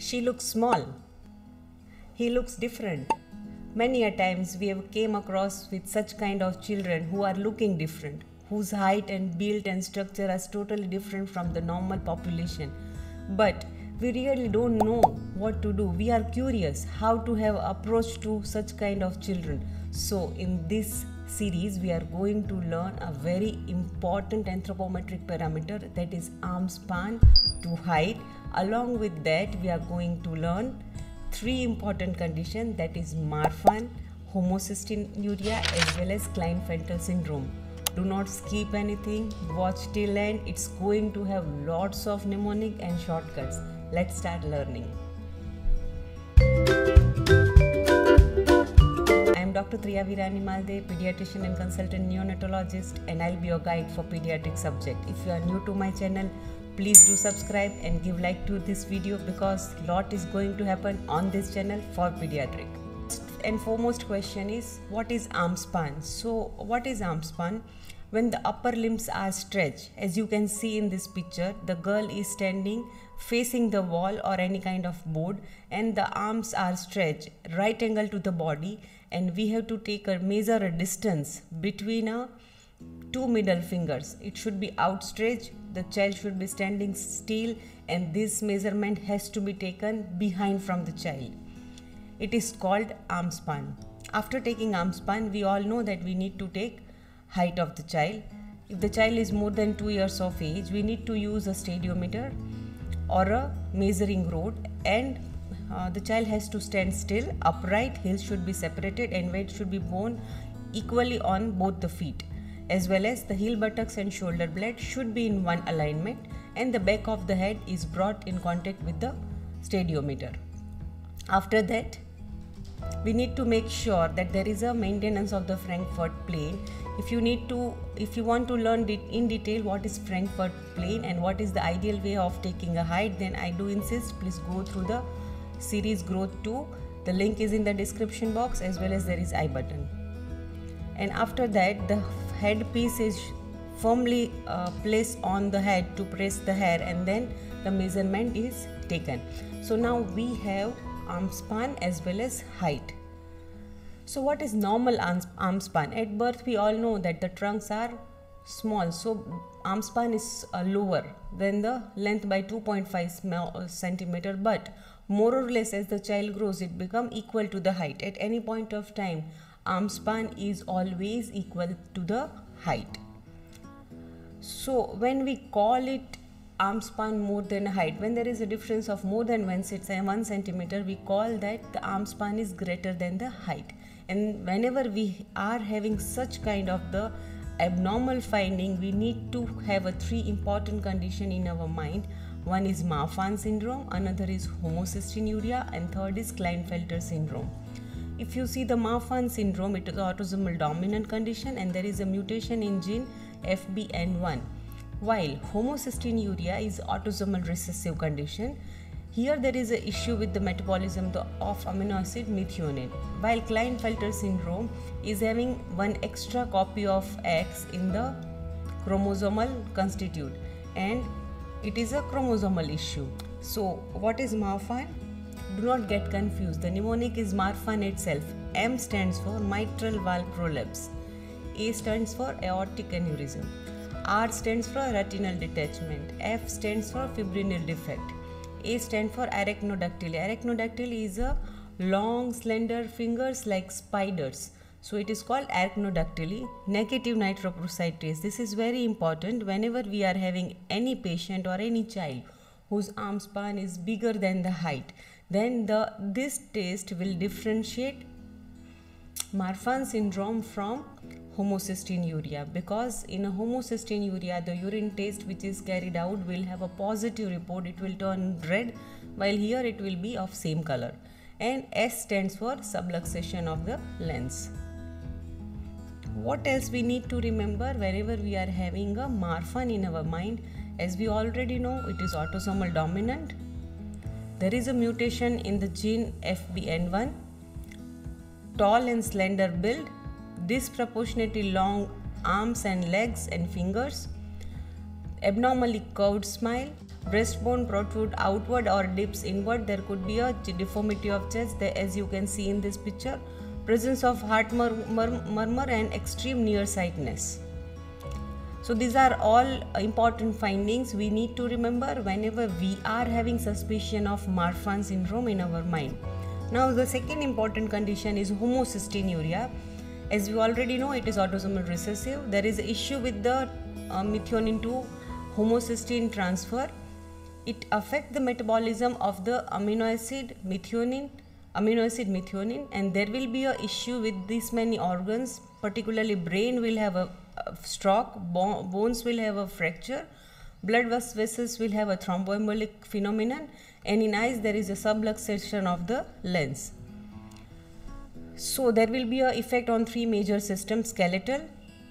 She looks small. He looks different. Many a times we have came across with such kind of children who are looking different, whose height and build and structure are totally different from the normal population. But we really don't know what to do. We are curious how to have approach to such kind of children. So in this series, we are going to learn a very important anthropometric parameter, that is arm span to height. Along with that, we are going to learn three important conditions, that is Marfan, homocystinuria, as well as Klinefelter syndrome. Do not skip anything, watch till end. It's going to have lots of mnemonic and shortcuts. Let's start learning. I am Dr. Triya Virani Malde, pediatrician and consultant neonatologist, and I'll be your guide for pediatric subject. If you are new to my channel, please do subscribe and give like to this video, because lot is going to happen on this channel for pediatric. And foremost question is, what is arm span? So what is arm span? When the upper limbs are stretched, as you can see in this picture, the girl is standing facing the wall or any kind of board, and the arms are stretched right angle to the body, and we have to take a measure a distance between our two middle fingers. It should be outstretched, the child should be standing still, and this measurement has to be taken behind from the child. It is called arm span. After taking arm span, we all know that we need to take height of the child. If the child is more than 2 years of age, we need to use a stadiometer or a measuring rod, and the child has to stand still, upright, heels should be separated, and weight should be borne equally on both the feet, as well as the heel buttocks and shoulder blade should be in one alignment, and the back of the head is brought in contact with the stadiometer. After that, we need to make sure that there is a maintenance of the Frankfurt plane. If you want to learn in detail what is Frankfurt plane and what is the ideal way of taking a height, then I do insist, please go through the series growth 2. The link is in the description box, as well as there is I button. And after that, the headpiece is firmly placed on the head to press the hair, and then the measurement is taken. So now we have arm span as well as height. So what is normal arm span? At birth, we all know that the trunks are small, so arm span is lower than the length by 2.5 centimeter, but more or less as the child grows, it becomes equal to the height. At any point of time, arm span is always equal to the height. So when we call it arm span more than height, when there is a difference of more than 1 centimeter, we call that the arm span is greater than the height. And whenever we are having such kind of the abnormal finding, we need to have a three important condition in our mind. One is Marfan syndrome, another is homocystinuria, and third is Klinefelter syndrome. If you see the Marfan syndrome, it is an autosomal dominant condition, and there is a mutation in gene FBN1. While homocystinuria is autosomal recessive condition. Here there is an issue with the metabolism of amino acid methionine, while Klinefelter syndrome is having one extra copy of X in the chromosomal constituent, and it is a chromosomal issue. So what is Marfan? Do not get confused. The mnemonic is Marfan itself. M stands for mitral valve prolapse, A stands for aortic aneurysm, R stands for retinal detachment, F stands for fibrinal defect, A stands for arachnodactyly. Arachnodactyly is a long slender fingers like spiders, so it is called arachnodactyly. Negative nitroprusside trace. This is very important. Whenever we are having any patient or any child whose arm span is bigger than the height, then this test will differentiate Marfan syndrome from homocystinuria, because in a homocystinuria, the urine test which is carried out will have a positive report. It will turn red, while here it will be of same color. And S stands for subluxation of the lens. What else we need to remember whenever we are having a Marfan in our mind? As we already know, it is autosomal dominant. There is a mutation in the gene FBN1. Tall and slender build, disproportionately long arms and legs and fingers, abnormally curved smile, breastbone protrude outward or dips inward, there could be a deformity of chest as you can see in this picture, presence of heart murmur and extreme nearsightedness. So these are all important findings we need to remember whenever we are having suspicion of Marfan syndrome in our mind. Now the second important condition is homocystinuria. As you already know, it is autosomal recessive. There is an issue with the methionine to homocysteine transfer. It affects the metabolism of the amino acid methionine, and there will be an issue with this many organs, particularly brain will have a stroke, bones will have a fracture, blood vessels will have a thromboembolic phenomenon, and in eyes there is a subluxation of the lens. So there will be an effect on three major systems: skeletal,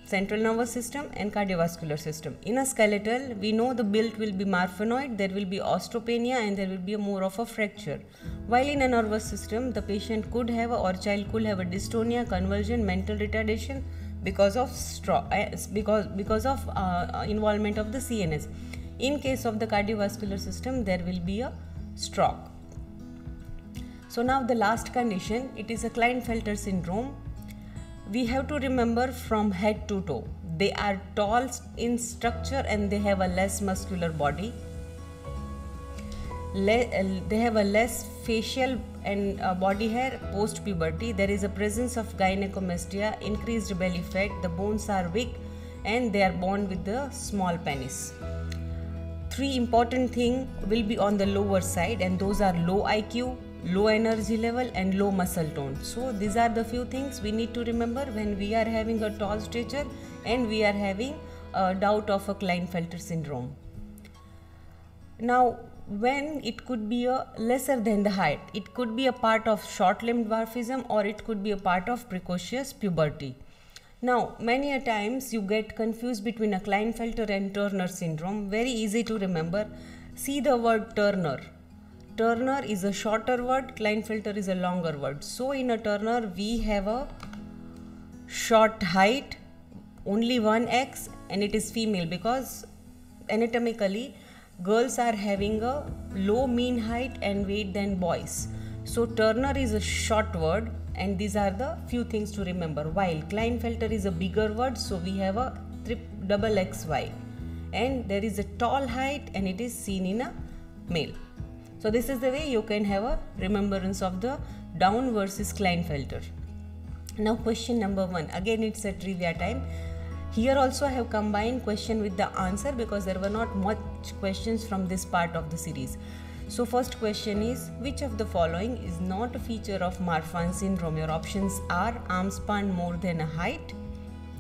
central nervous system and cardiovascular system. In a skeletal, we know the build will be marfanoid, there will be osteopenia and there will be more of a fracture. While in a nervous system, the patient could have or child could have a dystonia, convulsion, mental retardation because of involvement of the CNS. In case of the cardiovascular system, there will be a stroke. So now the last condition, it is a Klinefelter syndrome. We have to remember from head to toe. They are tall in structure and they have a less muscular body. They have a less facial and body hair post puberty. There is a presence of gynecomastia, increased belly fat, the bones are weak and they are born with the small penis. Three important things will be on the lower side, and those are low IQ, low energy level and low muscle tone. So these are the few things we need to remember when we are having a tall stature and we are having a doubt of a Klinefelter syndrome. Now when it could be a lesser than the height, it could be a part of short limb dwarfism or it could be a part of precocious puberty. Now many a times you get confused between a Klinefelter and Turner syndrome. Very easy to remember. See the word Turner. Turner is a shorter word, Klinefelter is a longer word. So in a Turner, we have a short height, only 1x, and it is female because anatomically girls are having a low mean height and weight than boys. So Turner is a short word, and these are the few things to remember. While Klinefelter is a bigger word, so we have a double XY, and there is a tall height and it is seen in a male. So this is the way you can have a remembrance of the Down versus Klinefelter. Now question number 1. Again it's a trivia time. Here also I have combined question with the answer because there were not much questions from this part of the series. So first question is, which of the following is not a feature of Marfan syndrome? Your options are arm span more than a height,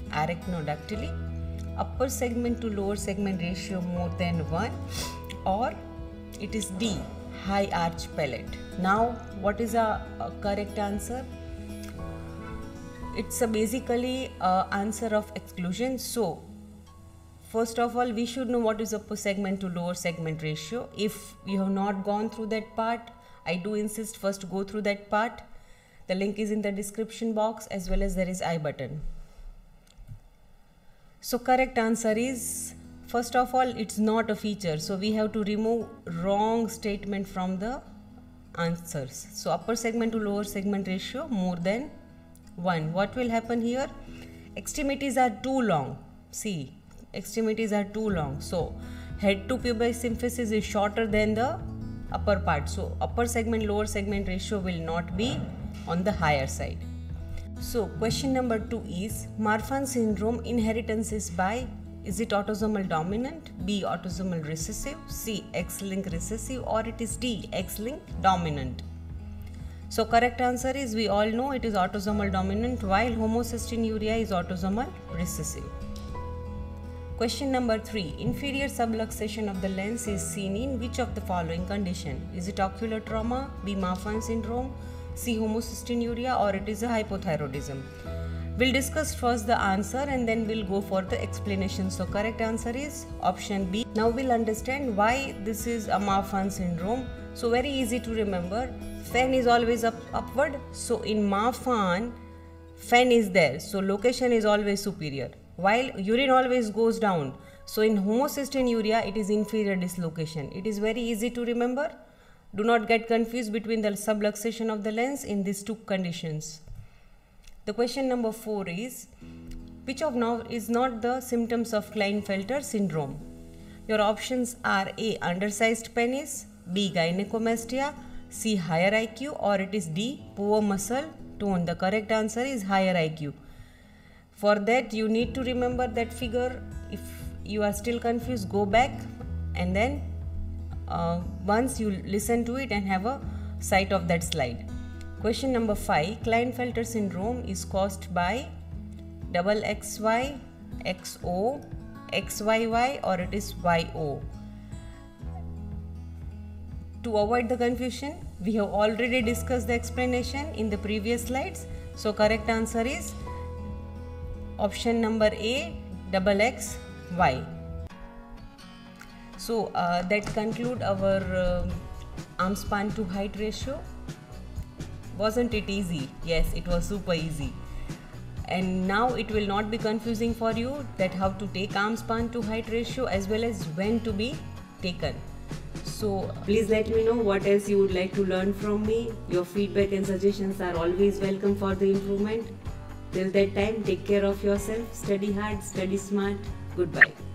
arachnodactyly, upper segment to lower segment ratio more than 1, or it is D, high arch palate. Now what is a correct answer? It's a basically answer of exclusion. So first of all, we should know what is upper segment to lower segment ratio. If you have not gone through that part, I do insist first go through that part. The link is in the description box as well as there is I button. So correct answer is, first of all, it's not a feature, so we have to remove wrong statement from the answers. So upper segment to lower segment ratio more than 1. What will happen here? Extremities are too long. See, extremities are too long. So head to pubis symphysis is shorter than the upper part. So upper segment lower segment ratio will not be on the higher side. So question number 2 is, Marfan syndrome inheritance is by, is it autosomal dominant, B, autosomal recessive, C, X-linked recessive, or it is D, X-linked dominant? So correct answer is, we all know it is autosomal dominant, while homocystinuria is autosomal recessive. Question number 3. Inferior subluxation of the lens is seen in which of the following condition? Is it ocular trauma, B, Marfan syndrome, C, homocystinuria, or it is a hypothyroidism? We'll discuss first the answer and then we'll go for the explanation. So correct answer is option B. Now we'll understand why this is a Marfan syndrome. So very easy to remember. Fan is always upward. So in Marfan, fan is there. So location is always superior. While urine always goes down. So in homocystinuria, it is inferior dislocation. It is very easy to remember. Do not get confused between the subluxation of the lens in these two conditions. The question number 4 is, which of now is not the symptoms of Klinefelter syndrome? Your options are A, undersized penis, B, gynecomastia, C, higher IQ, or it is D, poor muscle tone. The correct answer is higher IQ. For that, you need to remember that figure. If you are still confused, go back and then once you listen to it and have a sight of that slide. Question number 5. Klinefelter syndrome is caused by double XY, XO, XYY, or it is YO. To avoid the confusion, we have already discussed the explanation in the previous slides. So correct answer is option number A, double X, Y. So that conclude our arm span to height ratio. Wasn't it easy? Yes, it was super easy. And now it will not be confusing for you that how to take arm span to height ratio as well as when to be taken. So please let me know what else you would like to learn from me. Your feedback and suggestions are always welcome for the improvement. Till that time, take care of yourself, study hard, study smart. Goodbye.